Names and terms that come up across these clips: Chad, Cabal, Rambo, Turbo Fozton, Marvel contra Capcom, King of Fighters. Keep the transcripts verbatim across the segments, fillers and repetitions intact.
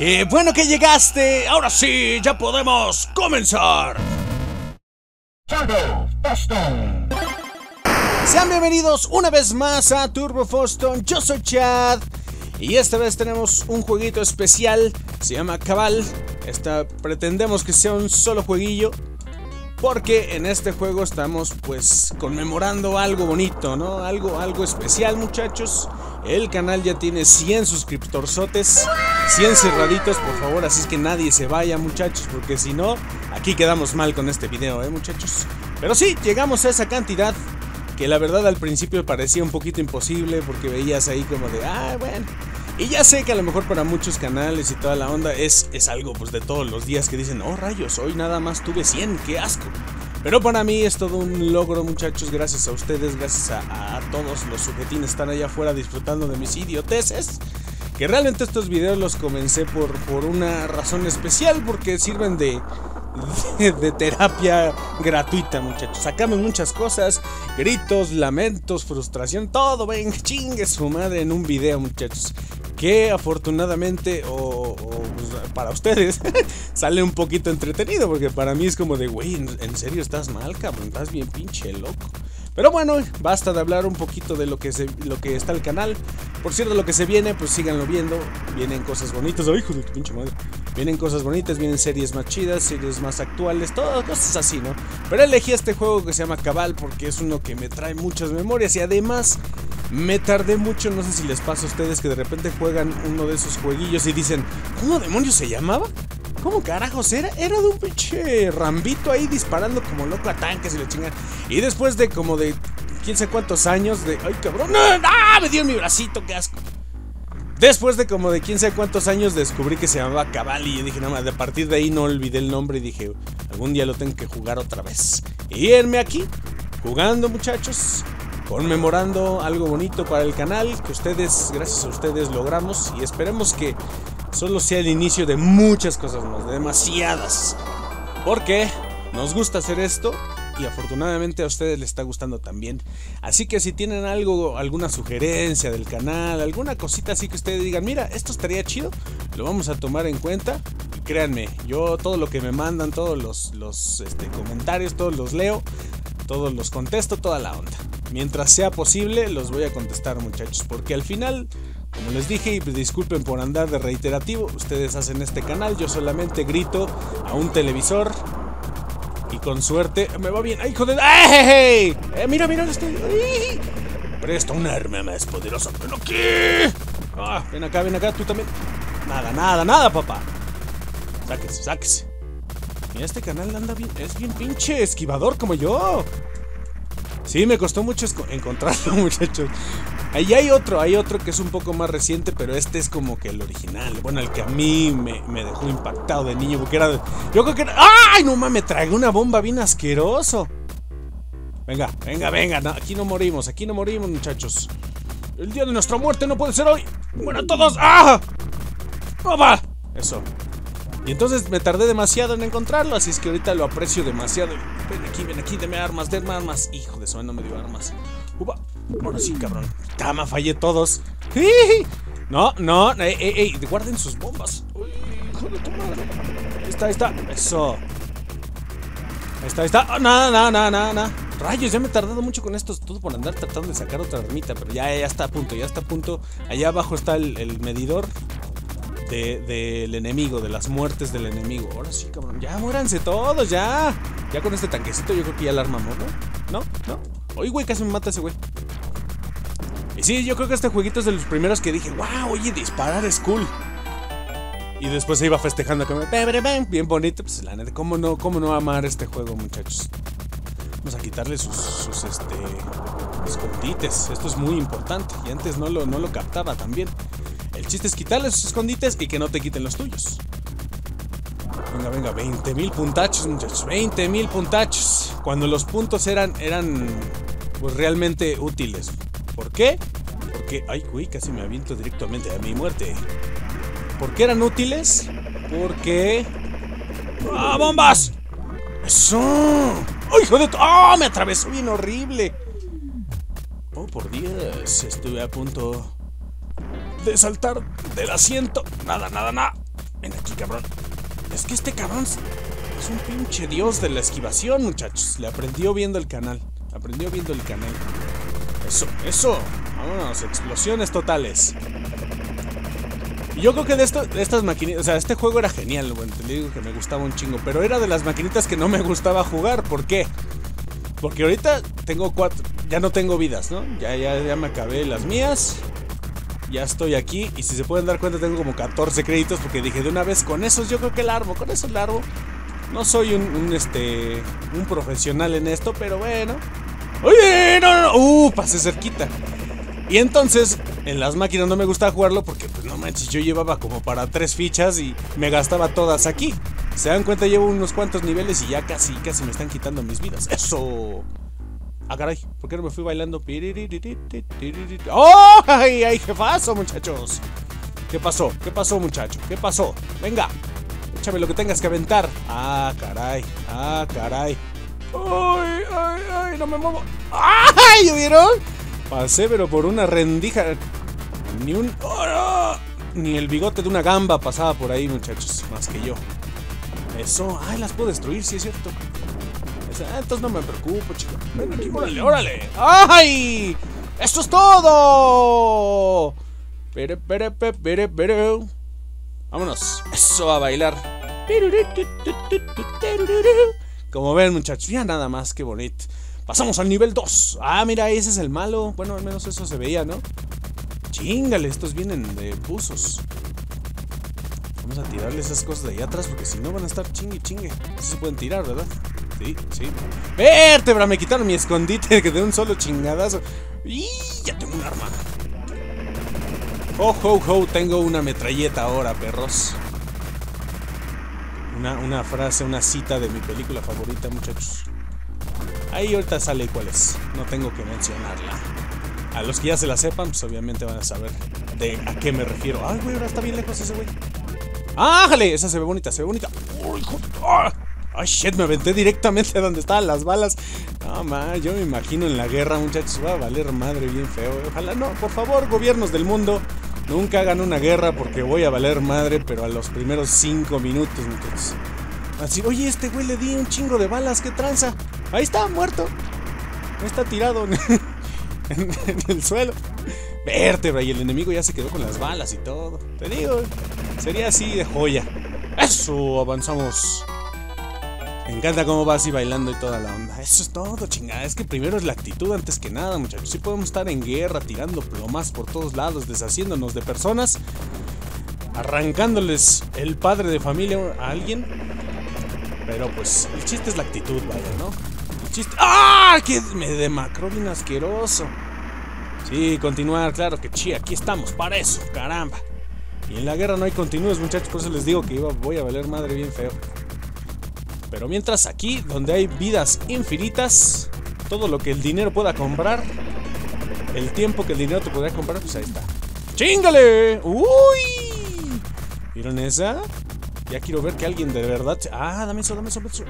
¡Qué bueno que llegaste! ¡Ahora sí, ya podemos comenzar! Turbo Fozton. Sean bienvenidos una vez más a Turbo Fozton. Yo soy Chad y esta vez tenemos un jueguito especial. Se llama Cabal. Esta, pretendemos que sea un solo jueguillo, porque en este juego estamos pues conmemorando algo bonito, ¿no? Algo, algo especial, muchachos. El canal ya tiene cien suscriptorzotes, cien cerraditos, por favor. Así es que nadie se vaya, muchachos, porque si no, aquí quedamos mal con este video, ¿eh, muchachos? Pero sí, llegamos a esa cantidad que la verdad al principio parecía un poquito imposible, porque veías ahí como de, ah, bueno. Y ya sé que a lo mejor para muchos canales y toda la onda es, es algo pues de todos los días que dicen, oh rayos, hoy nada más tuve cien, qué asco. Pero para mí es todo un logro, muchachos, gracias a ustedes, gracias a, a todos los sujetines que están allá afuera disfrutando de mis idioteces. Que realmente estos videos los comencé por, por una razón especial, porque sirven de... De, de terapia gratuita, muchachos. Sacamos muchas cosas: gritos, lamentos, frustración, todo. Ven, chingue su madre en un video, muchachos. Que afortunadamente, o, o pues, para ustedes, sale un poquito entretenido. Porque para mí es como de, güey, ¿en, en serio estás mal, cabrón? Estás bien pinche loco. Pero bueno, basta de hablar un poquito de lo que, se, lo que está el canal. Por cierto, lo que se viene, pues síganlo viendo. Vienen cosas bonitas. ¡Ay, hijo de tu pinche madre! Vienen cosas bonitas, vienen series más chidas, series más actuales, todas cosas así, ¿no? Pero elegí este juego que se llama Cabal porque es uno que me trae muchas memorias. Y además, me tardé mucho. No sé si les pasa a ustedes que de repente juegan uno de esos jueguillos y dicen, ¿cómo demonios se llamaba? ¿Cómo carajos era? Era de un pinche rambito ahí disparando como loco a tanques y la chingada. Y después de como de quién sabe cuántos años de... ¡Ay, cabrón! ¡Ah! ¡Me dio mi bracito! ¡Qué asco! Después de como de quién sabe cuántos años descubrí que se llamaba Cabal y yo dije, nada más, a partir de ahí no olvidé el nombre y dije, algún día lo tengo que jugar otra vez. Y irme aquí, jugando, muchachos, conmemorando algo bonito para el canal que ustedes, gracias a ustedes, logramos y esperemos que solo sea el inicio de muchas cosas más, de demasiadas. Porque nos gusta hacer esto y afortunadamente a ustedes les está gustando también. Así que si tienen algo, alguna sugerencia del canal, alguna cosita así que ustedes digan, mira, esto estaría chido, lo vamos a tomar en cuenta. Y créanme, yo todo lo que me mandan, todos los, los este, comentarios, todos los leo, todos los contesto, toda la onda. Mientras sea posible los voy a contestar, muchachos, porque al final... Como les dije, y disculpen por andar de reiterativo, ustedes hacen este canal, yo solamente grito a un televisor y con suerte me va bien. ¡Ay, hijo de... ¡Ay! Eh, mira, mira, estoy... ¡Ay! Presto un arma más poderosa, pero ¿qué? Ah, ven acá, ven acá, tú también. Nada, nada, nada, papá. Sáquese, sáquese. Mira, este canal anda bien, es bien pinche esquivador como yo. Sí, me costó mucho encontrarlo, muchachos. Ahí hay otro, hay otro que es un poco más reciente, pero este es como que el original. Bueno, el que a mí me, me dejó impactado de niño, porque era... De, yo creo que era... ¡Ay, no mames! Tragué una bomba bien asqueroso. Venga, venga, venga. No, aquí no morimos, aquí no morimos, muchachos. El día de nuestra muerte no puede ser hoy. Bueno, todos... ¡Ah! ¡No va! Eso. Y entonces me tardé demasiado en encontrarlo, así es que ahorita lo aprecio demasiado. Ven aquí, ven aquí, deme armas, denme armas. Hijo de eso, no me dio armas. Upa. Ahora sí, cabrón. Tama, fallé todos. No, no, ey, ey, ey, guarden sus bombas. Uy, hijo de tu madre. Ahí está, ahí está. Eso. Ahí está, ahí está. Nada, nada, nada, nada, nada. Rayos, ya me he tardado mucho con esto. Todo por andar tratando de sacar otra ermita. Pero ya, ya está a punto, ya está a punto. Allá abajo está el, el medidor del de, de enemigo, de las muertes del enemigo. Ahora sí, cabrón. Ya, muéranse todos, ya. Ya con este tanquecito yo creo que ya la armamos, ¿no? No, no. Oye, güey, casi me mata ese güey. Y sí, yo creo que este jueguito es de los primeros que dije, wow, oye, disparar es cool. Y después se iba festejando como, bien bonito. Pues la neta, ¿cómo no, cómo no amar este juego, muchachos? Vamos a quitarle sus, sus este, escondites. Esto es muy importante. Y antes no lo, no lo captaba también. El chiste es quitarle sus escondites y que no te quiten los tuyos. Venga, venga, veinte mil puntachos, muchachos. veinte mil puntachos. Cuando los puntos eran, eran pues, realmente útiles. ¿Por qué? Porque, ay, güey, casi me aviento directamente a mi muerte. ¿Por qué eran útiles? Porque... ¡Ah, bombas! ¡Eso! ¡Ay, joder! ¡Ah, ¡oh, me atravesó bien horrible! Oh, por Dios, estuve a punto de saltar del asiento. Nada, nada, nada. Ven aquí, cabrón. Es que este cabrón es un pinche dios de la esquivación, muchachos. Le aprendió viendo el canal. Aprendió viendo el canal. Eso, eso. Vámonos, explosiones totales. Yo creo que de, esto, de estas maquinitas, o sea, este juego era genial, bueno, te digo que me gustaba un chingo, pero era de las maquinitas que no me gustaba jugar. ¿Por qué? Porque ahorita tengo cuatro, ya no tengo vidas, ¿no? Ya, ya, ya me acabé las mías, ya estoy aquí, y si se pueden dar cuenta tengo como catorce créditos, porque dije de una vez, con esos yo creo que largo, con esos largo. No soy un, un, este, un profesional en esto, pero bueno. ¡Oye! ¡No, no, no! ¡Uh! Pasé cerquita. Y entonces, en las máquinas no me gustaba jugarlo porque, pues no manches, yo llevaba como para tres fichas y me gastaba todas aquí. Se dan cuenta, llevo unos cuantos niveles y ya casi, casi me están quitando mis vidas. ¡Eso! ¡Ah, caray! ¿Por qué no me fui bailando? ¡Oh! ¡Ay, ay! ¿Qué pasó, muchachos? ¿Qué pasó? ¿Qué pasó, muchacho? ¿Qué pasó? ¡Venga! Échame lo que tengas que aventar. ¡Ah, caray! ¡Ah, caray! ¡Ay, ay, ay! ¡No me muevo! ¡Ay! ¿Vieron? Pasé, pero por una rendija. Ni un... ¡Oh, no! Ni el bigote de una gamba pasaba por ahí, muchachos. Más que yo. Eso. ¡Ay, las puedo destruir! Sí, es cierto. Eso, ah, entonces no me preocupo, chico. Ven aquí, órale, órale. ¡Ay! ¡Esto es todo! Pere, pere, pere, pere, pere. Vámonos. Eso, a bailar. Como ven, muchachos. Ya nada más, qué bonito. Pasamos al nivel dos. Ah, mira, ese es el malo. Bueno, al menos eso se veía, ¿no? Chingale, estos vienen de buzos. Vamos a tirarle esas cosas de allá atrás, porque si no van a estar chingue, chingue. Eso se pueden tirar, ¿verdad? Sí, sí. ¡Vértebra! Me quitaron mi escondite de un solo chingadazo. ¡Y ya tengo un arma! ¡Oh, ho, ho! Tengo una metralleta ahora, perros. Una, una frase, una cita de mi película favorita, muchachos. Ahí ahorita sale cuál es, no tengo que mencionarla. A los que ya se la sepan, pues obviamente van a saber de a qué me refiero. Ay, güey, ahora está bien lejos ese güey. ¡Ah, jale! Esa se ve bonita, se ve bonita. ¡Ay, shit! Me aventé directamente a donde estaban las balas. No, man, yo me imagino en la guerra, muchachos, va a valer madre bien feo. Ojalá no, por favor, gobiernos del mundo, nunca hagan una guerra porque voy a valer madre, pero a los primeros cinco minutos, muchachos. Así, oye, este güey le di un chingo de balas, qué tranza. Ahí está, muerto. Ahí está tirado en, en, en el suelo. Vértebra, y el enemigo ya se quedó con las balas y todo. Te digo, sería así de joya. Eso, avanzamos. Me encanta cómo va así bailando y toda la onda. Eso es todo, chingada. Es que primero es la actitud antes que nada, muchachos. Sí podemos estar en guerra, tirando plomas por todos lados, deshaciéndonos de personas, arrancándoles el padre de familia a alguien. Pero pues, el chiste es la actitud, vaya, ¿no? El chiste... ¡Ah! ¡Que me demacró bien asqueroso! Sí, continuar, claro que sí, aquí estamos, para eso, caramba. Y en la guerra no hay continuos, muchachos, por eso les digo que iba, voy a valer madre bien feo. Pero mientras aquí, donde hay vidas infinitas, todo lo que el dinero pueda comprar, el tiempo que el dinero te podría comprar, pues ahí está. ¡Chíngale! ¡Uy! ¿Vieron esa? Ya quiero ver que alguien de verdad... Ah, dame eso, dame eso, dame eso.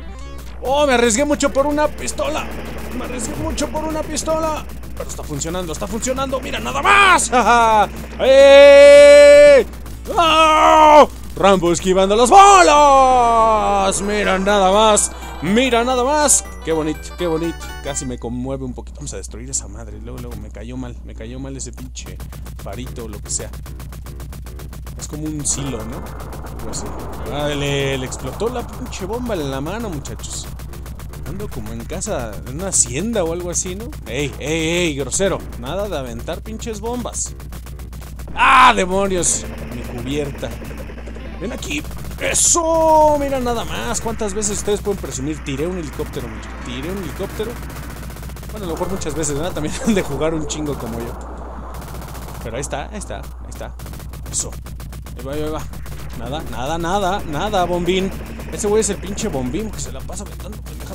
Oh, me arriesgué mucho por una pistola. Me arriesgué mucho por una pistola. Pero está funcionando, está funcionando. Mira, nada más. ¡Eh! ¡Oh! Rambo esquivando las bolas. Mira, nada más. Mira, nada más. Qué bonito, qué bonito. Casi me conmueve un poquito. Vamos a destruir esa madre. Luego, luego me cayó mal. Me cayó mal ese pinche parito o lo que sea. Es como un silo, ¿no? Pues sí. Ah, le, le explotó la pinche bomba en la mano, muchachos. Ando como en casa, en una hacienda o algo así, ¿no? ¡Ey, ey, ey, grosero! Nada de aventar pinches bombas. ¡Ah, demonios! Mi cubierta. ¡Ven aquí! ¡Eso! Mira nada más. ¿Cuántas veces ustedes pueden presumir? Tiré un helicóptero, muchachos. Tiré un helicóptero. Bueno, a lo mejor muchas veces, ¿verdad? También han de jugar un chingo como yo. Pero ahí está, ahí está, ahí está. Eso. Ahí va, ahí va. Nada, nada, nada, nada, bombín. Ese güey es el pinche bombín que se la pasa aventando, pendeja.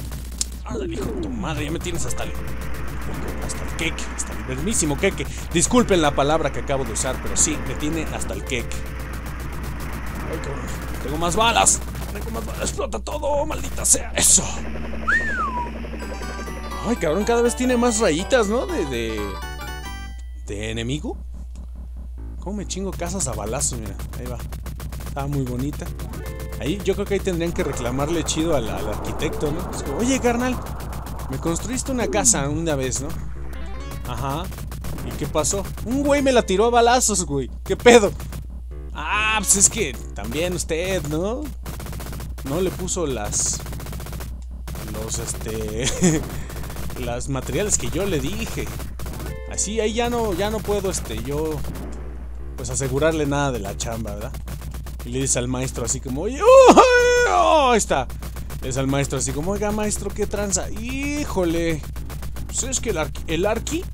Ándale, hijo de tu madre, ya me tienes hasta el... Hasta el queque, hasta el vermísimo queque. Disculpen la palabra que acabo de usar, pero sí, me tiene hasta el queque. Ay, cabrón, tengo más balas. Tengo más balas, explota todo, maldita sea. Eso. Ay, cabrón, cada vez tiene más rayitas, ¿no? De... De, de enemigo. ¿Cómo me chingo casas a balazos? Mira, ahí va. estaba muy bonita. Ahí, yo creo que ahí tendrían que reclamarle chido al, al arquitecto, ¿no? Es como, oye, carnal, me construiste una casa una vez, ¿no? Ajá. ¿Y qué pasó? Un güey me la tiró a balazos, güey. ¿Qué pedo? Ah, pues es que también usted, ¿no? No le puso las... Los, este... las materiales que yo le dije. Así, ahí ya no, ya no puedo, este, yo... Pues asegurarle nada de la chamba, ¿verdad? Y le dice al maestro así como, oye, oh, oh, ahí está. Le dice al maestro así como, oiga, maestro, qué tranza. Híjole, pues es que el, ar el arqui,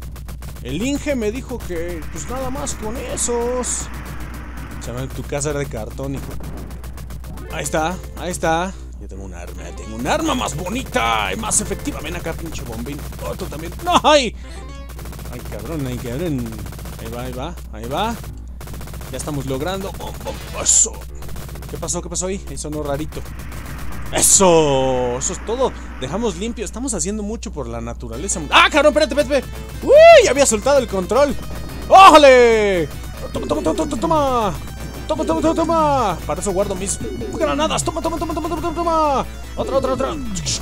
el Inge me dijo que, pues nada más con esos. Chaval, tu casa era de cartón, hijo. Ahí está, ahí está. Yo tengo un arma, tengo un arma más bonita y más efectiva. Ven acá, pinche bombín. Otro también. ¡No! ¡Ay! ¡Ay, cabrón, ay, cabrón! Ahí va, ahí va, ahí va. Ya estamos logrando. Oh, oh, eso. ¿Qué pasó? ¿Qué pasó ahí? Eso no rarito. ¡Eso! Eso es todo. Dejamos limpio. Estamos haciendo mucho por la naturaleza. ¡Ah, cabrón! Espérate, espérate. ¡Uy! Había soltado el control. ¡Ójale! ¡Toma, toma, toma, toma, toma! ¡Toma, toma, toma, toma! Para eso guardo mis granadas. ¡Toma, toma, toma, toma, toma, toma, toma! ¡Otra, otra, otra!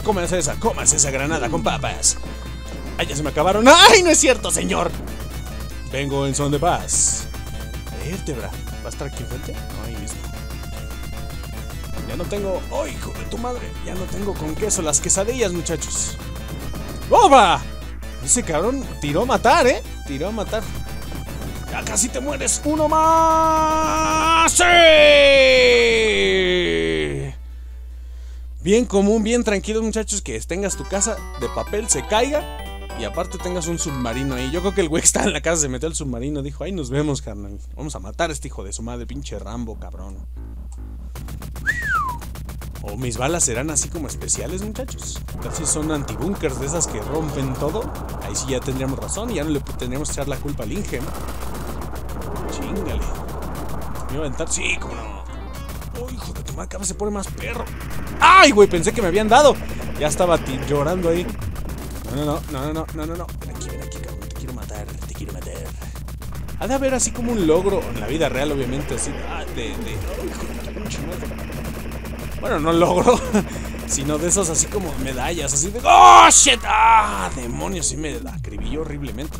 ¡Cómase esa! ¡Cómase esa granada con papas! ¡Ay, ya se me acabaron! ¡Ay, no es cierto, señor! Vengo en son de paz. Vértebra. ¿Va a estar aquí enfrente? No, ahí mismo. Ya no tengo... ¡Oh, hijo de tu madre! Ya no tengo con queso las quesadillas, muchachos. ¡Boba! Ese cabrón tiró a matar, ¿eh? Tiró a matar. ¡Ya casi te mueres! ¡Uno más! ¡Sí! Bien común, bien tranquilos, muchachos. Que tengas tu casa de papel, se caiga. Y aparte tengas un submarino ahí. Yo creo que el güey que está en la casa se metió al submarino. Dijo, ahí nos vemos, carnal. Vamos a matar a este hijo de su madre, pinche Rambo, cabrón. O mis balas serán así como especiales, muchachos. Casi son antibunkers de esas que rompen todo. Ahí sí ya tendríamos razón y ya no le tendríamos que echar la culpa al Inge, ¿no? Chingale. ¿Me iba a aventar? Sí, cómo no. Oh, hijo de tu madre, cada vez se pone más perro. ¡Ay, güey! Pensé que me habían dado. Ya estaba llorando ahí. No, no, no, no, no, no, no, no. Ven aquí, ven aquí, cabrón. Te quiero matar, te quiero matar. Ha de haber así como un logro en la vida real, obviamente, así. Ah, de, de. Oh, hijo de... Bueno, no logro, sino de esos así como medallas, así de. ¡Oh, shit! ¡Ah, demonios! Sí me acribilló horriblemente.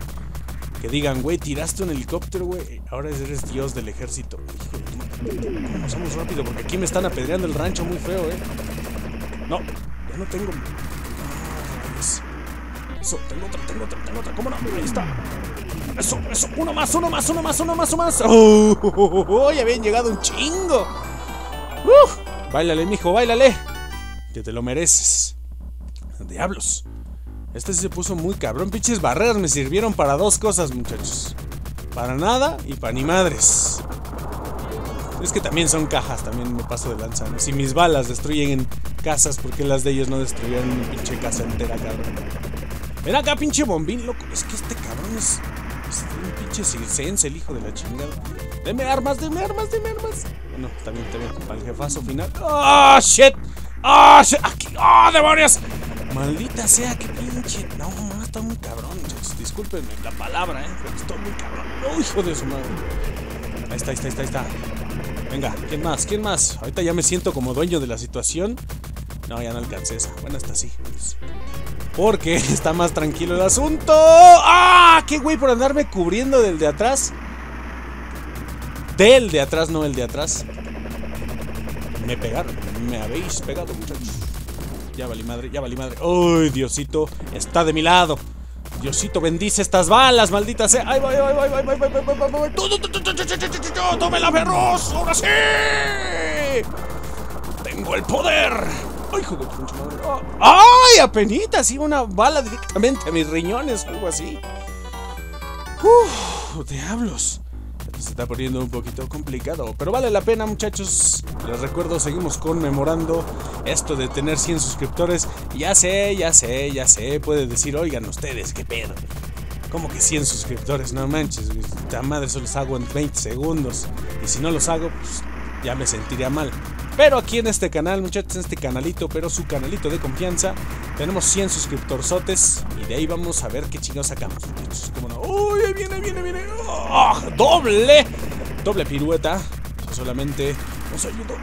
Que digan, güey, tiraste un helicóptero, güey. Ahora eres dios del ejército. Hijo, pasamos rápido porque aquí me están apedreando el rancho muy feo, eh. No, ya no tengo. Eso, tengo otra, tengo otra, tengo otra, ¿cómo no? Ahí está. Eso, eso, uno más, uno más, uno más, uno más, uno más. ¡Oh! oh, oh, oh ya habían llegado un chingo. ¡Uh! Báilale, mijo, báilale. Que te lo mereces. Diablos. Este sí se puso muy cabrón. Pinches barreras me sirvieron para dos cosas, muchachos. Para nada y para ni madres. Es que también son cajas, también me paso de lanza, ¿no? Si mis balas destruyen casas, ¿por qué las de ellos no destruyeron una pinche casa entera, cabrón? Ven acá, pinche bombín, loco. Es que este cabrón es, es un pinche circense, el hijo de la chingada. Deme armas, deme armas, deme armas. Bueno, también te veo para el jefazo final. ¡Ah, oh, shit! ¡Ah, oh, shit! ¡Aquí! ¡Ah, oh, demonios! Maldita sea, qué pinche. No, no, está muy cabrón. Discúlpenme la palabra, eh. Pero está muy cabrón. ¡Oh, hijo de su madre! Ahí está, ahí está, ahí está, ahí está. Venga, ¿quién más? ¿Quién más? Ahorita ya me siento como dueño de la situación. No, ya no alcancé esa. Bueno, está así. Porque está más tranquilo el asunto. ¡Ah! ¡Qué güey por andarme cubriendo del de atrás! Del de atrás, no el de atrás. Me pegaron. Me habéis pegado, muchachos. Ya valí madre, ya valí madre. ¡Ay, Diosito! Está de mi lado. Diosito, bendice estas balas, maldita sea. ¡Ay, voy, voy, voy, voy, voy, voy, voy, voy, voy! ¡Tómela, perros! ¡Ahora sí! ¡Tengo el poder! ¡Ay, hijo de pinche madre! Oh. ¡Ay, apenitas! Sí, una bala directamente a mis riñones o algo así. ¡Uf! ¡Diablos! Se está poniendo un poquito complicado, pero vale la pena, muchachos. Les recuerdo, seguimos conmemorando esto de tener cien suscriptores. Ya sé, ya sé, ya sé. Puede decir, oigan ustedes, qué pedo. ¿Cómo que cien suscriptores? No manches, esta madre, solo los hago en veinte segundos. Y si no los hago, pues ya me sentiría mal. Pero aquí en este canal, muchachos, en este canalito, pero su canalito de confianza, tenemos cien suscriptorzotes. Y de ahí vamos a ver qué chingados sacamos, muchachos. Como no. ¡Uy! Ahí viene, viene, viene. ¡Oh! ¡Doble! Doble pirueta. Solamente nos ayudó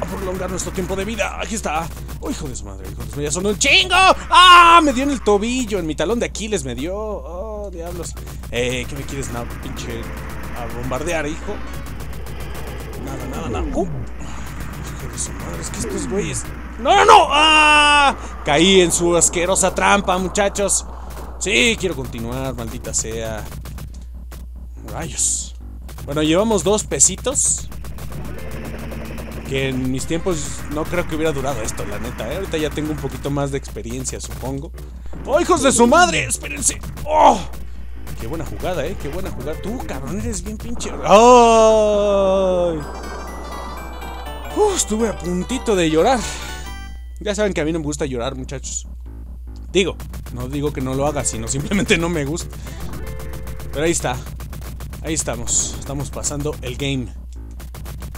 a prolongar nuestro tiempo de vida. Aquí está. ¡Oh, hijo de su madre! ¡Hijo de su madre! ¡Ya sonó un chingo! ¡Ah! Me dio en el tobillo, en mi talón de Aquiles me dio. ¡Oh, diablos! Eh, ¿qué me quieres, no, pinche? A bombardear, hijo. Nada, nada, nada. ¡Oh! ¡Hijo de su madre! Es que estos güeyes. ¡No, no! ¡Ah! Caí en su asquerosa trampa, muchachos. Sí, quiero continuar, maldita sea. Rayos. Bueno, llevamos dos pesitos. Que en mis tiempos no creo que hubiera durado esto, la neta, ¿eh? Ahorita ya tengo un poquito más de experiencia, supongo. ¡Oh, hijos de su madre! ¡Espérense! ¡Oh! ¡Qué buena jugada, eh! ¡Qué buena jugada! ¡Tú, cabrón, eres bien pinche! ¡Oh! Uh, estuve a puntito de llorar. Ya saben que a mí no me gusta llorar, muchachos. Digo, no digo que no lo haga, sino simplemente no me gusta. Pero ahí está. Ahí estamos. Estamos pasando el game.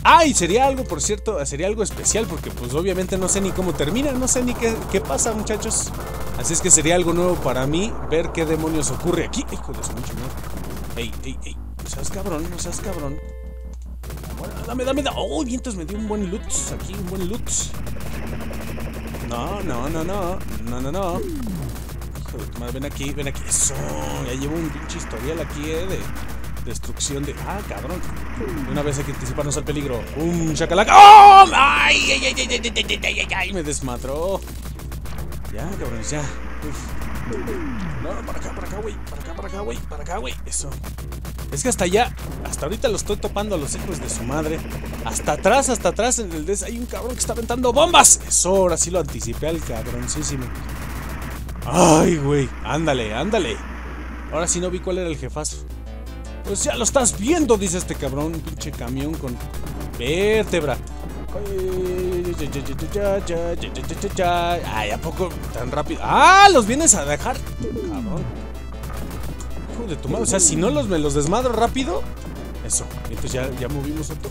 Ah, y sería algo, por cierto, sería algo especial porque pues obviamente no sé ni cómo termina, no sé ni qué, qué pasa, muchachos. Así es que sería algo nuevo para mí ver qué demonios ocurre aquí. Hijo de su mucho miedo. Ey, ey, ey. No seas cabrón, no seas cabrón. Dame, dame, dame. Oh, vientos, me dio un buen loot aquí, un buen loot. No, no, no, no. No, no, no. Hijo de tu madre, ven aquí, ven aquí. Eso. Ya llevo un pinche historial aquí, eh, de destrucción de... Ah, cabrón. Una vez hay que anticiparnos al peligro. ¡Um, chacalaca! ¡Oh! ¡Ay, ay, ay, ay, ay, ay, ay, ay, ay! Me desmadró. Ya, cabrón, ya. Uf. No, para acá, para acá, güey. Para acá, para acá, güey. Para acá, güey. Eso. Es que hasta allá, hasta ahorita lo estoy topando a los hijos de su madre. Hasta atrás, hasta atrás en el des. Hay un cabrón que está aventando bombas. Eso, ahora sí lo anticipé al cabroncísimo. ¡Ay, güey! Ándale, ándale. Ahora sí no vi cuál era el jefazo. Pues ya lo estás viendo, dice este cabrón. Pinche camión con vértebra. Ay, ¿a poco tan rápido? ¡Ah! ¿Los vienes a dejar? Cabrón. Hijo de tu madre. O sea, si no los me los desmadro rápido. Eso. Entonces ya, ya movimos otro.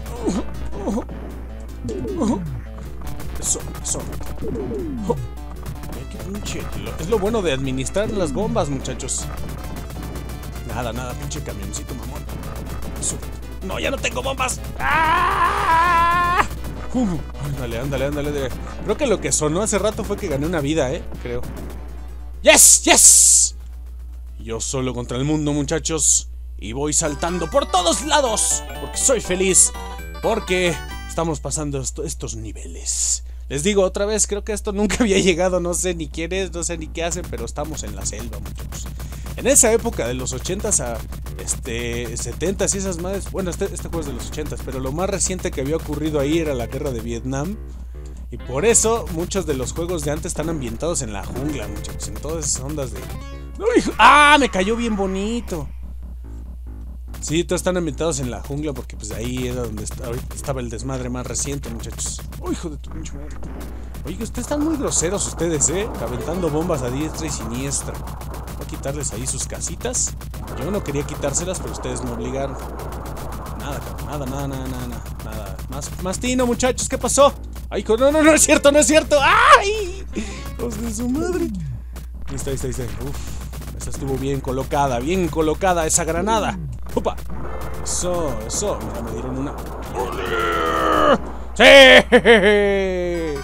Eso, eso. Qué pinche. Es lo bueno de administrar las bombas, muchachos. Nada, nada, pinche camioncito mamón. Eso. No, ya no tengo bombas. ¡Ah! Uh, ándale, ándale, ándale. Creo que lo que sonó hace rato fue que gané una vida, eh, creo. ¡Yes! ¡Yes! Yo solo contra el mundo, muchachos. Y voy saltando por todos lados. Porque soy feliz. Porque estamos pasando esto, estos niveles. Les digo otra vez, creo que esto nunca había llegado. No sé ni quién es, no sé ni qué hace. Pero estamos en la selva, muchachos. En esa época de los ochentas a este, setentas y esas madres. Bueno, este, este juego es de los ochentas, pero lo más reciente que había ocurrido ahí era la guerra de Vietnam. Y por eso muchos de los juegos de antes están ambientados en la jungla, muchachos. En todas esas ondas de... ¡Ah! Me cayó bien bonito. Sí, todos están ambientados en la jungla porque pues ahí era donde está, estaba el desmadre más reciente, muchachos. ¡Oh, hijo de tu pinche madre! Oye, ustedes están muy groseros ustedes, ¿eh? Aventando bombas a diestra y siniestra. Voy a quitarles ahí sus casitas. Yo no quería quitárselas, pero ustedes me obligaron. Nada, nada, nada, nada, nada, nada. Más, más tino, muchachos, ¿qué pasó? ¡Ay, no, no, no es cierto, no es cierto! ¡Ay! ¡Hijos de su madre! Ahí está, ahí está, ahí está. Uf, esa estuvo bien colocada, bien colocada esa granada. ¡Opa! Eso, eso. Mira, me dieron una. ¡Sí!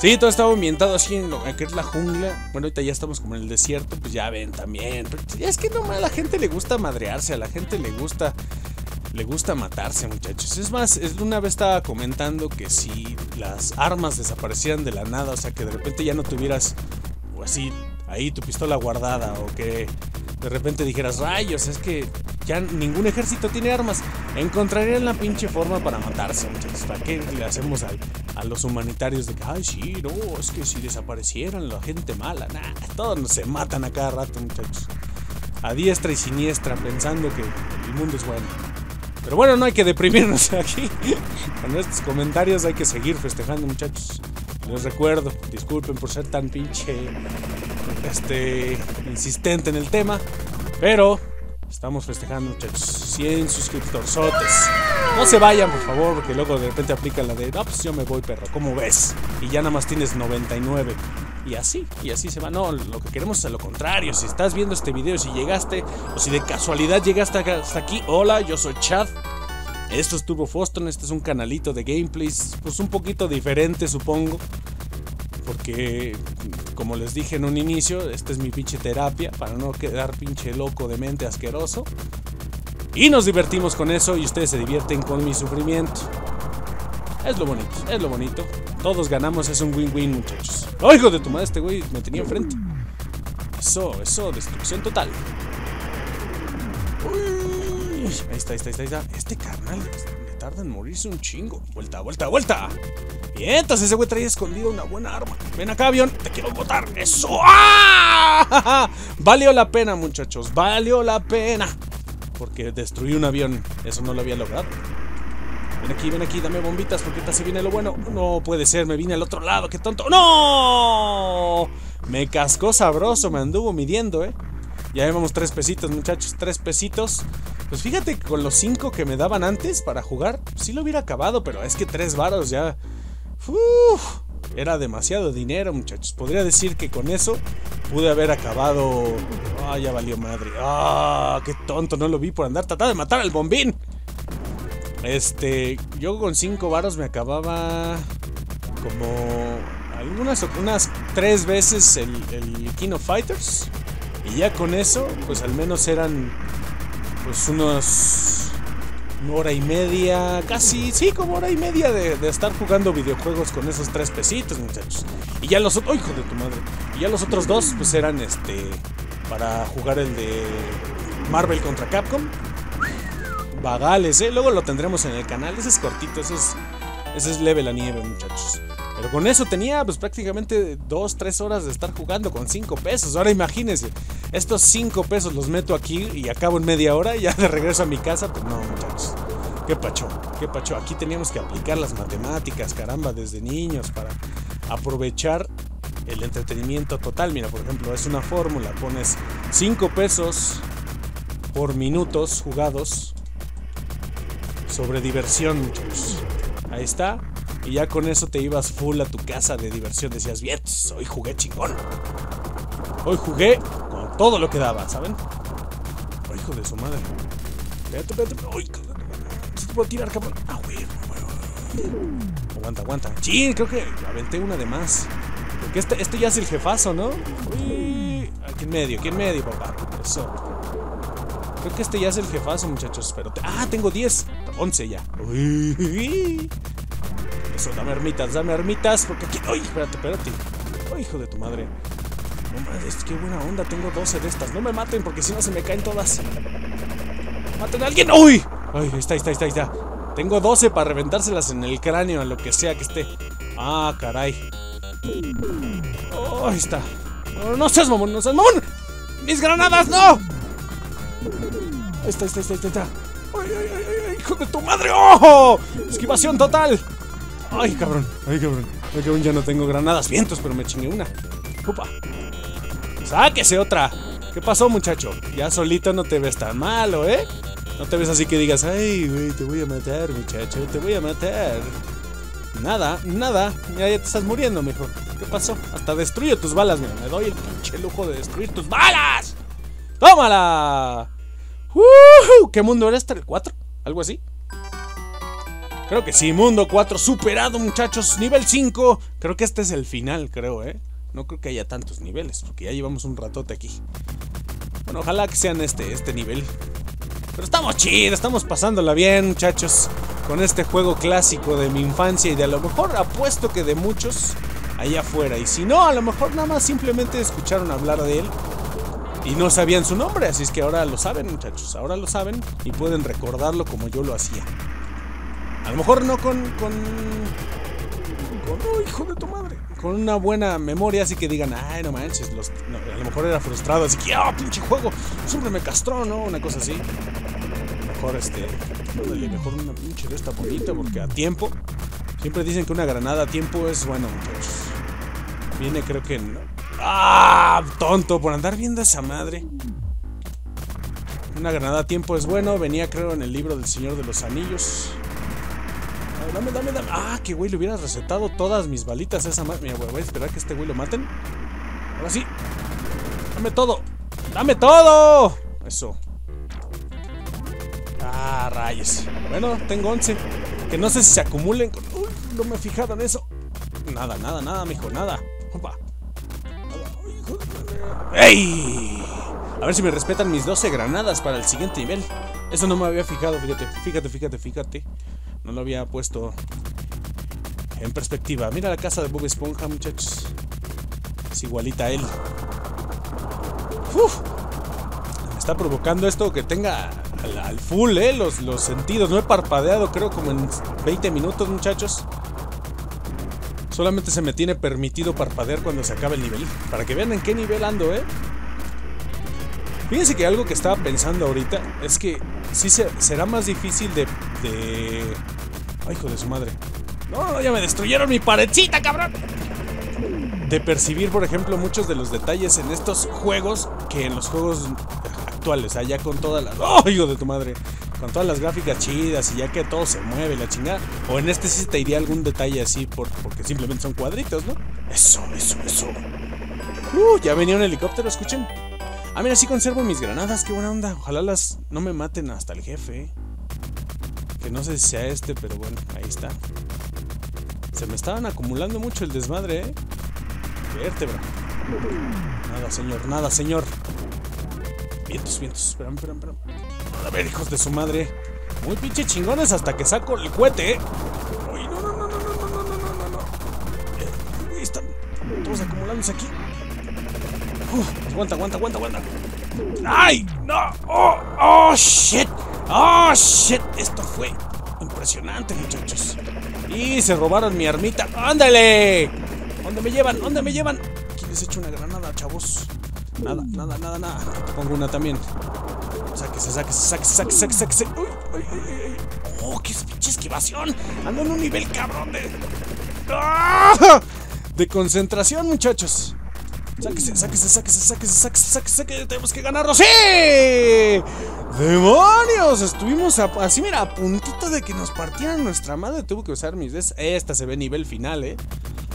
Sí, todo estaba ambientado así en lo que es la jungla. Bueno, ahorita ya estamos como en el desierto. Pues ya ven también. Pero es que nomás a la gente le gusta madrearse. A la gente le gusta Le gusta matarse, muchachos. Es más, una vez estaba comentando que si las armas desaparecieran de la nada, o sea, que de repente ya no tuvieras o así, ahí tu pistola guardada, o que de repente dijeras, rayos, es que ya ningún ejército tiene armas. Encontrarían la pinche forma para matarse, muchachos. ¿Para qué le hacemos al, a los humanitarios de que, ay, sí, no, es que si desaparecieran la gente mala? Nah, todos se matan a cada rato, muchachos. A diestra y siniestra, pensando que el mundo es bueno. Pero bueno, no hay que deprimirnos aquí. Con estos comentarios hay que seguir festejando, muchachos. Les recuerdo, disculpen por ser tan pinche... Este, insistente en el tema, pero estamos festejando, muchachos, cien suscriptorzotes. No se vayan, por favor, porque luego de repente aplica la de, no, pues yo me voy, perro, ¿cómo ves? Y ya nada más tienes noventa y nueve. Y así, y así se va. No, lo que queremos es a lo contrario. Si estás viendo este video, si llegaste, o si de casualidad llegaste hasta aquí, hola, yo soy Chad. Esto es Turbo Fozton, este es un canalito de gameplays, pues un poquito diferente supongo, porque como les dije en un inicio, esta es mi pinche terapia para no quedar pinche loco de mente asqueroso. Y nos divertimos con eso y ustedes se divierten con mi sufrimiento. Es lo bonito, es lo bonito. Todos ganamos, es un win-win, muchachos. ¡Ay, hijo de tu madre! Este güey me tenía enfrente. Eso, eso, destrucción total. Uy, ahí está, ahí está, ahí está. Este carnal le tarda en morirse un chingo. Vuelta, vuelta, vuelta. Bien, entonces ese güey trae escondido una buena arma. Ven acá, avión, te quiero botar. Eso. ¡Ah! Valió la pena, muchachos. Valió la pena. Porque destruí un avión. Eso no lo había logrado. Ven aquí, ven aquí, dame bombitas porque casi viene lo bueno. No puede ser, me vine al otro lado, qué tonto. ¡No! Me cascó sabroso, me anduvo midiendo, eh. Ya llevamos tres pesitos, muchachos, tres pesitos. Pues fíjate que con los cinco que me daban antes para jugar, sí lo hubiera acabado, pero es que tres varos ya... Uf, era demasiado dinero, muchachos. Podría decir que con eso pude haber acabado... Ah, oh, ya valió madre. Ah, oh, qué tonto, no lo vi por andar tratando de matar al bombín. Este, yo con cinco varos me acababa como algunas unas tres veces el, el King of Fighters. Y ya con eso, pues al menos eran pues unos una hora y media, casi, sí, como hora y media de, de estar jugando videojuegos con esos tres pesitos, muchachos. Y ya los otros, ¡oh, hijo de tu madre! Y ya los otros dos, pues eran este, para jugar el de Marvel contra Capcom. Vagales, ¿eh? Luego lo tendremos en el canal. Ese es cortito, ese es, ese es leve la nieve, muchachos. Pero con eso tenía pues prácticamente dos, tres horas de estar jugando con cinco pesos. Ahora imagínense, estos cinco pesos los meto aquí y acabo en media hora. Y ya de regreso a mi casa, pues no, muchachos. Qué pacho, qué pacho. Aquí teníamos que aplicar las matemáticas, caramba, desde niños para aprovechar el entretenimiento total. Mira, por ejemplo, es una fórmula. Pones cinco pesos por minutos jugados sobre diversión, muchachos. Ahí está. Y ya con eso te ibas full a tu casa de diversión. Decías, bien, hoy jugué chingón. Hoy jugué con todo lo que daba, ¿saben? Oh, hijo de su madre. Espérate, espérate. Uy, se te puedo tirar, cabrón. Ah, güey, güey. Aguanta, aguanta. Chin, creo que aventé una de más. Porque este, este ya es el jefazo, ¿no? Uy, aquí en medio, aquí en medio, papá. Eso. Creo que este ya es el jefazo, muchachos. Pero te... Ah, tengo diez. once ya. Uy. Eso, dame ermitas, dame ermitas. Porque aquí. ¡Ay! Espérate, espérate. ¡Ay, hijo de tu madre! No mames, qué buena onda. Tengo doce de estas. No me maten porque si no se me caen todas. ¡Maten a alguien! ¡Uy! ¡Ay! Ahí está, ahí está, ahí está, ahí está. Tengo doce para reventárselas en el cráneo, a lo que sea que esté. ¡Ah, caray! ¡Oh, ahí está! ¡No, no seas mamón! ¡No seas mamón! ¡Mis granadas, no! Ahí está, ahí está, ahí está, ahí está. ¡Ay, ay, ay, ay! ¡Hijo de tu madre! ¡Ojo! ¡Esquivación total! ¡Ay, cabrón! ¡Ay, cabrón! ¡Ay, cabrón! Ya no tengo granadas, vientos, pero me chingué una. ¡Upa! ¡Sáquese otra! ¿Qué pasó, muchacho? Ya solito no te ves tan malo, ¿eh? No te ves así que digas, ¡ay, güey! Te voy a matar, muchacho. Te voy a matar. Nada, nada. Ya, ya te estás muriendo, mijo. ¿Qué pasó? Hasta destruyo tus balas, mira. Me doy el pinche lujo de destruir tus balas. ¡Tómala! Uh, ¿Qué mundo era este? ¿El cuatro? ¿Algo así? Creo que sí, mundo cuatro superado, muchachos. Nivel cinco. Creo que este es el final, creo, ¿eh? No creo que haya tantos niveles, porque ya llevamos un ratote aquí. Bueno, ojalá que sean este, este nivel. Pero estamos chidos, estamos pasándola bien, muchachos. Con este juego clásico de mi infancia y de a lo mejor apuesto que de muchos allá afuera. Y si no, a lo mejor nada más simplemente escucharon hablar de él y no sabían su nombre, así es que ahora lo saben, muchachos, ahora lo saben y pueden recordarlo como yo lo hacía. A lo mejor no con... con... con... ¡Oh, hijo de tu madre! Con una buena memoria, así que digan, ay, no manches, los... no, a lo mejor era frustrado, así que, ¡ah, pinche juego! Siempre me castró, ¿no? Una cosa así. Mejor este... mejor una pinche de esta bonita, porque a tiempo... Siempre dicen que una granada a tiempo es bueno, muchachos. Viene creo que... ¿no? ¡Ah! Tonto, por andar viendo a esa madre. Una granada a tiempo es bueno. Venía, creo, en el libro del Señor de los Anillos. Ay, dame, dame, dame. ¡Ah! Que güey, le hubieras recetado todas mis balitas a esa madre. Mira, güey, voy a esperar que este güey lo maten. Ahora sí. ¡Dame todo! ¡Dame todo! Eso. Ah, rayos. Bueno, tengo once. Que no sé si se acumulen. Uy, no me he fijado en eso. Nada, nada, nada, mijo, nada. Opa. ¡Ey! A ver si me respetan mis doce granadas para el siguiente nivel. Eso no me había fijado, fíjate, fíjate, fíjate, fíjate. No lo había puesto en perspectiva. Mira la casa de Bob Esponja, muchachos. Es igualita a él. Uf. Me está provocando esto que tenga al, al full, eh, los, los sentidos. No he parpadeado, creo, como en veinte minutos, muchachos. Solamente se me tiene permitido parpadear cuando se acabe el nivel. Para que vean en qué nivel ando, eh. Fíjense que algo que estaba pensando ahorita es que sí se, será más difícil de, de... Ay, hijo de su madre. No, ya me destruyeron mi paredcita, cabrón. De percibir, por ejemplo, muchos de los detalles en estos juegos que en los juegos actuales, allá con todas las... ¡Oh, hijo de tu madre! Con todas las gráficas chidas y ya que todo se mueve, la chingada. O en este sí te iría algún detalle así por, porque simplemente son cuadritos, ¿no? Eso, eso, eso. Uh, ya venía un helicóptero, escuchen. Ah, mira, sí conservo mis granadas, qué buena onda. Ojalá las no me maten hasta el jefe, ¿eh? Que no sé si sea este, pero bueno, ahí está. Se me estaban acumulando mucho el desmadre, ¿eh? Vértebra. Nada, señor, nada, señor. Vientos, vientos, espérame, espérame, espérame. A ver, hijos de su madre. Muy pinche chingones hasta que saco el cohete, ¿eh? Uy, no, no, no, no, no, no, no, no, no, eh, ahí están todos acumulándose aquí. Uf, aguanta, aguanta, aguanta, aguanta. ¡Ay! ¡No! ¡Oh! ¡Oh, shit! ¡Oh, shit! Esto fue impresionante, muchachos. Y se robaron mi armita. ¡Ándale! ¿Dónde me llevan? ¿Dónde me llevan? Aquí les echo una granada, chavos. Nada, nada, nada, nada. Te pongo una también. Sáquese, sáquese, sáquese, sáquese, sáquese. ¡Uy, uy, uy, uy! ¡Oh, qué pinche esquivación! Ando en un nivel cabrón de... ¡Ah! De concentración, muchachos. Sáquese, sáquese, sáquese, sáquese, sáquese, sáquese, que tenemos que ganarlo. ¡Sí! ¡Demonios! Estuvimos a, así, mira, a puntito de que nos partieran nuestra madre. Tuvo que usar mis des. Esta se ve nivel final, eh.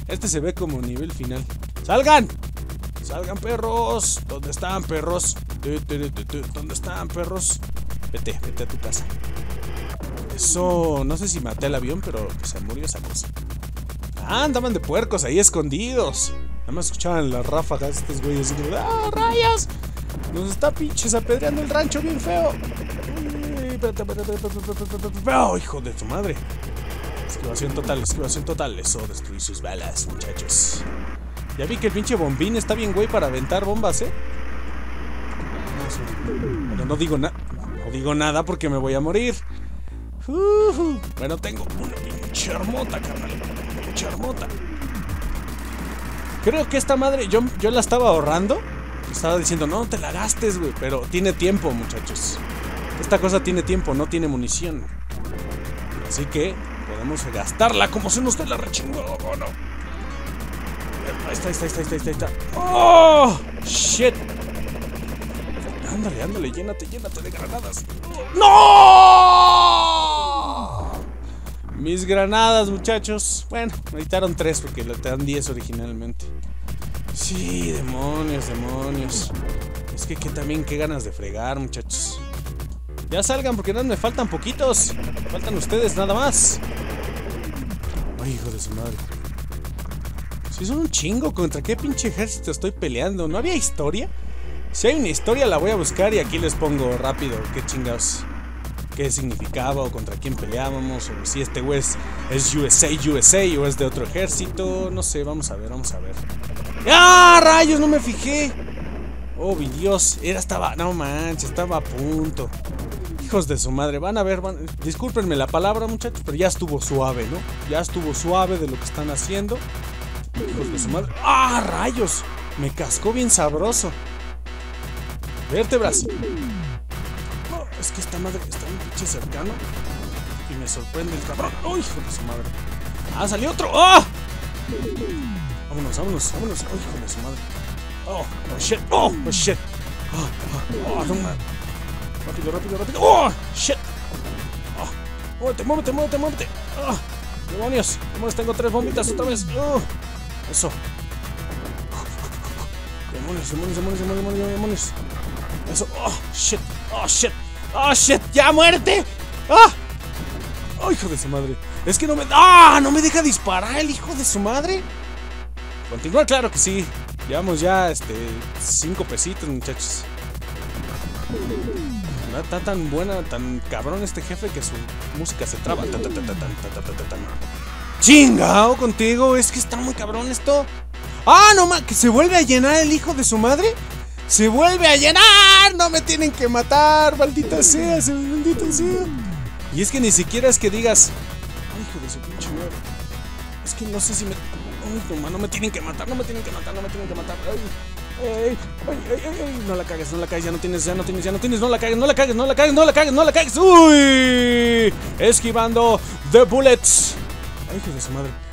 Este se ve como nivel final. ¡Salgan! ¡Salgan, perros! ¿Dónde están, perros? ¿Dónde están, perros? Vete, vete a tu casa. Eso, no sé si maté el avión, pero se murió esa cosa. Ah, andaban de puercos ahí escondidos. Nada más escuchaban las ráfagas estos güeyes. ¡Ah, rayas! Nos está pinches apedreando el rancho bien feo. ¡Oh, hijo de tu madre! Esquivación total, esquivación total. Eso, destruí sus balas, muchachos. Ya vi que el pinche bombín está bien güey para aventar bombas, ¿eh? Bueno, no digo nada. No digo nada porque me voy a morir. Uh-huh. Bueno, tengo una pinche armota, carnal. Una pinche armota. Creo que esta madre, yo, yo la estaba ahorrando. Estaba diciendo, no, te la gastes, güey. Pero tiene tiempo, muchachos. Esta cosa tiene tiempo, no tiene munición. Así que podemos gastarla como se nos dé la rechingó, ¿o no? Ahí está, ahí está, ahí está, ahí está, ahí está. ¡Oh! ¡Shit! Ándale, ándale, llénate, llénate de granadas. ¡No! Mis granadas, muchachos. Bueno, necesitaron tres porque te dan diez originalmente. Sí, demonios, demonios. Es que, que también qué ganas de fregar, muchachos. Ya salgan porque no me faltan poquitos. Me faltan ustedes nada más. Ay, hijo de su madre. Si son un chingo, ¿contra qué pinche ejército estoy peleando? ¿No había historia? Si hay una historia la voy a buscar y aquí les pongo rápido qué chingados, qué significaba o contra quién peleábamos, o si este güey es, es U S A, U S A o es de otro ejército, no sé, vamos a ver, vamos a ver. ¡Ah, rayos! No me fijé. Oh, mi Dios, era estaba, no manches, estaba a punto. Hijos de su madre, van a ver, van, discúlpenme la palabra, muchachos, pero ya estuvo suave, ¿no? Ya estuvo suave de lo que están haciendo. Hijos de su madre. ¡Ah, rayos! Me cascó bien sabroso. Vértebras. Oh, es que esta madre está un pinche cercano. Y me sorprende el cabrón. ¡Oh, hijo de su madre! ¡Ah, salió otro! ¡Ah! Vámonos, vámonos, vámonos. ¡Oh, hijo de su madre! ¡Oh, oh shit! ¡Oh, oh shit! ¡Oh, oh, oh no man! ¡Rápido, rápido, rápido! ¡Oh, shit! ¡Oh, muévete, muévete, muévete, muévete! ¡Oh, demonios! ¡Demonios, tengo tres bombitas otra vez! ¡Oh! Eso. Demonios, demonios, demonios, demonios, demonios. Eso. Oh, shit. Oh, shit. ¡Oh, shit! ¡Ya, muerte! ¡Ah! ¡Oh, hijo de su madre! Es que no me... ¡Ah! ¡No me deja disparar el hijo de su madre! Continuar, claro que sí. Llevamos ya, este... cinco pesitos, muchachos. No está tan buena, tan cabrón este jefe que su música se traba. ¡Chingao contigo! Es que está muy cabrón esto. ¡Ah, no más! ¿Que se vuelve a llenar el hijo de su madre? ¡Se vuelve a llenar! ¡No me tienen que matar! ¡Maldita sea! Se ¡Maldita sea! Y es que ni siquiera es que digas... ¡Ay, hijo de su pinche madre! Es que no sé si me... ¡Ay, no, no me tienen que matar! ¡No me tienen que matar! ¡No me tienen que matar! ¡Ay! Ay, ay, ay, ay, no la cagues, no la cagues, ya no tienes, ya no tienes, ya no tienes, no la cagues, no la cagues, no la cagues, no la cagues, no la cagues, uy, esquivando the bullets. Ay, hijo de su madre.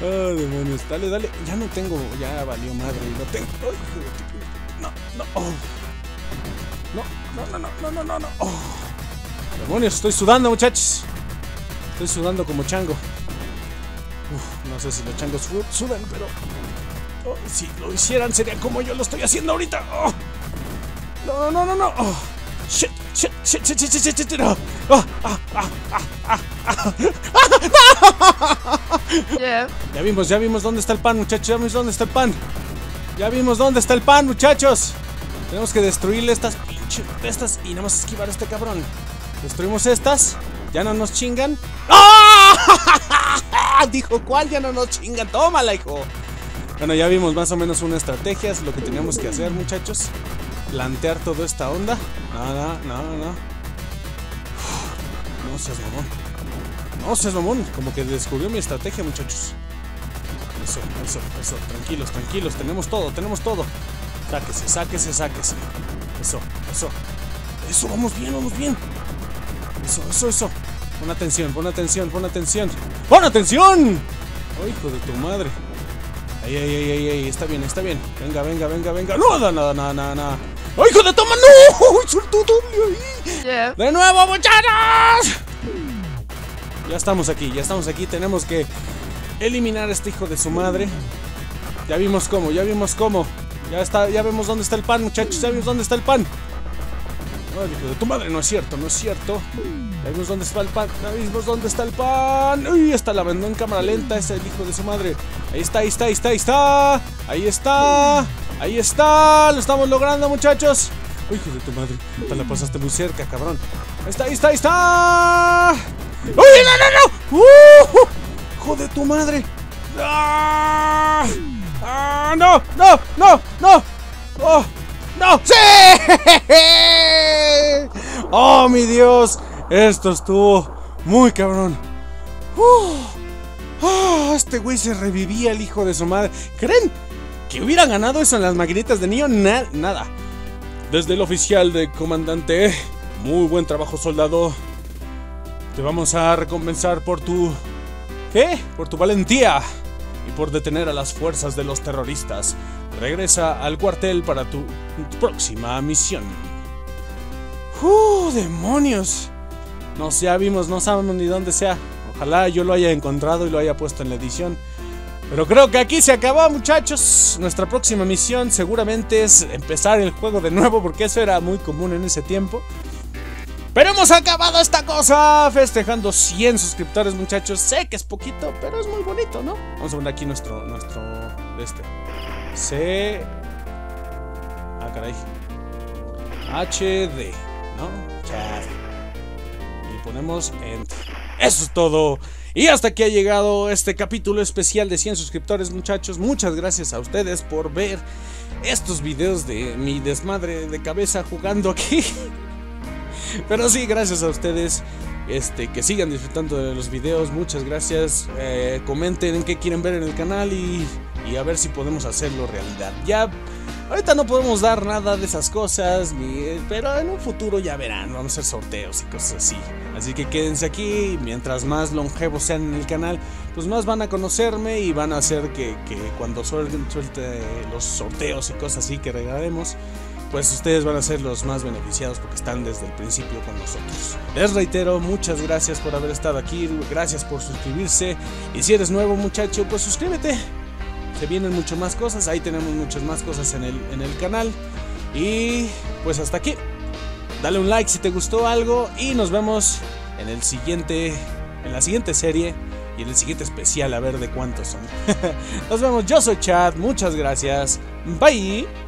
¡Ah, demonios! Dale, dale. Ya no tengo, ya valió madre. No tengo. ¡Ay, hijo de tu puta! No, no, oh. No, no, no, no, no, no, no. Oh. Demonios, estoy sudando, muchachos. Estoy sudando como chango. Uf, no sé si los changos sudan, pero oh, si lo hicieran sería como yo lo estoy haciendo ahorita. Oh. No, no, no, no. Oh. Shit, shit, shit, shit, shit, shit, shit, shit. Oh. Ah, ah, ah, ah, ah. Ah, no. Yeah. Ya vimos, ya vimos dónde está el pan, muchachos. Ya vimos dónde está el pan. Ya vimos dónde está el pan, muchachos. Tenemos que destruirle estas pinches estas y nada más esquivar a este cabrón. Destruimos estas. Ya no nos chingan. ¡Ah! Dijo, ¿cuál? Ya no nos chingan. Tómala, hijo. Bueno, ya vimos más o menos una estrategia. Es lo que teníamos que hacer, muchachos. Plantear toda esta onda. Nada, nada, nada. No seas mamón. No seas mamón. Como que descubrió mi estrategia, muchachos. Eso, eso, eso. Tranquilos, tranquilos. Tenemos todo, tenemos todo. Sáquese, sáquese, sáquese. Eso, eso. Eso, vamos bien, vamos bien. Eso, eso, eso. Pon atención, pon atención, pon atención. ¡Pon atención! ¡Oh, hijo de tu madre! Ay, ay, ay, ay, ay, está bien, está bien. Venga, venga, venga, venga. No, nada, nada, nada, nada. ¡Oh, hijo de tu madre! ¡No! ¡Soltó doble ahí! Yeah. ¡De nuevo, muchachos! Ya estamos aquí, ya estamos aquí. Tenemos que eliminar a este hijo de su madre. Ya vimos cómo, ya vimos cómo. Ya está, ya vemos dónde está el pan, muchachos. Ya vimos dónde está el pan. Ay, hijo de tu madre, no es cierto, no es cierto. Ya vimos dónde está el pan, ya vimos dónde está el pan. Uy, hasta la vendó en cámara lenta, es el hijo de su madre. Ahí está, ahí está, ahí está, ahí está. Ahí está, ahí está. Lo estamos logrando, muchachos. Uy, hijo de tu madre, te la pasaste muy cerca, cabrón. Ahí está, ahí está, ahí está. Uy, no, no, no. Uh, hijo de tu madre. Ah, ah, no, no, no, no. Oh. ¡No! ¡Sí! ¡Oh, mi Dios! Esto estuvo muy cabrón. Uh, oh, este güey se revivía el hijo de su madre. ¿Creen que hubiera ganado eso en las maquinitas de niño? Na nada. Desde el oficial de comandante, muy buen trabajo, soldado. Te vamos a recompensar por tu... ¿Qué? Por tu valentía y por detener a las fuerzas de los terroristas. Regresa al cuartel para tu próxima misión. ¡Uh, demonios! No sé, ya vimos, no sabemos ni dónde sea. Ojalá yo lo haya encontrado y lo haya puesto en la edición. Pero creo que aquí se acabó, muchachos. Nuestra próxima misión seguramente es empezar el juego de nuevo, porque eso era muy común en ese tiempo. Pero hemos acabado esta cosa festejando cien suscriptores, muchachos. Sé que es poquito, pero es muy bonito, ¿no? Vamos a poner aquí nuestro... nuestro... este... C... Ah, caray. H D, ¿no? Chad. Y ponemos Enter. Eso es todo. Y hasta aquí ha llegado este capítulo especial de cien suscriptores, muchachos. Muchas gracias a ustedes por ver estos videos de mi desmadre de cabeza jugando aquí. Pero sí, gracias a ustedes. Este, que sigan disfrutando de los videos. Muchas gracias. Eh, comenten en qué quieren ver en el canal y... y a ver si podemos hacerlo realidad. Ya Ahorita no podemos dar nada de esas cosas, ni, pero en un futuro ya verán, vamos a hacer sorteos y cosas así. Así que quédense aquí, mientras más longevos sean en el canal, pues más van a conocerme y van a hacer que, que cuando suelten, suelte los sorteos y cosas así que regalaremos, pues ustedes van a ser los más beneficiados porque están desde el principio con nosotros. Les reitero, muchas gracias por haber estado aquí, gracias por suscribirse, y si eres nuevo muchacho, pues suscríbete. Se vienen muchas más cosas, ahí tenemos muchas más cosas en el, en el canal. Y pues hasta aquí. Dale un like si te gustó algo y nos vemos en el siguiente, en la siguiente serie y en el siguiente especial, a ver de cuántos son. Nos vemos, yo soy Chad, muchas gracias, bye.